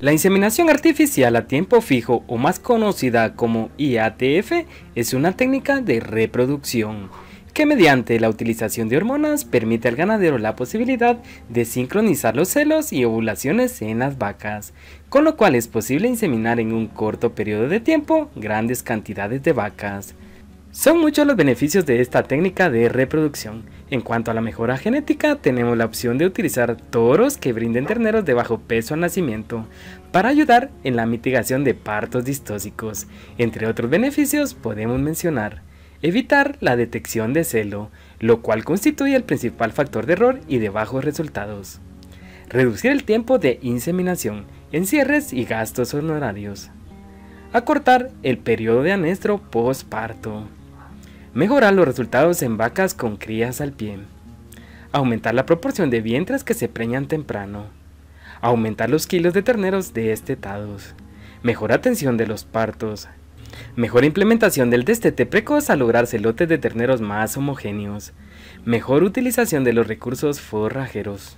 La inseminación artificial a tiempo fijo, o más conocida como IATF, es una técnica de reproducción que mediante la utilización de hormonas permite al ganadero la posibilidad de sincronizar los celos y ovulaciones en las vacas, con lo cual es posible inseminar en un corto periodo de tiempo grandes cantidades de vacas. Son muchos los beneficios de esta técnica de reproducción. En cuanto a la mejora genética, tenemos la opción de utilizar toros que brinden terneros de bajo peso al nacimiento, para ayudar en la mitigación de partos distóxicos. Entre otros beneficios podemos mencionar: evitar la detección de celo, lo cual constituye el principal factor de error y de bajos resultados; reducir el tiempo de inseminación, encierres y gastos honorarios; acortar el periodo de anestro postparto; mejorar los resultados en vacas con crías al pie; aumentar la proporción de vientres que se preñan temprano; aumentar los kilos de terneros destetados; mejor atención de los partos; mejor implementación del destete precoz al lograrse lotes de terneros más homogéneos; mejor utilización de los recursos forrajeros.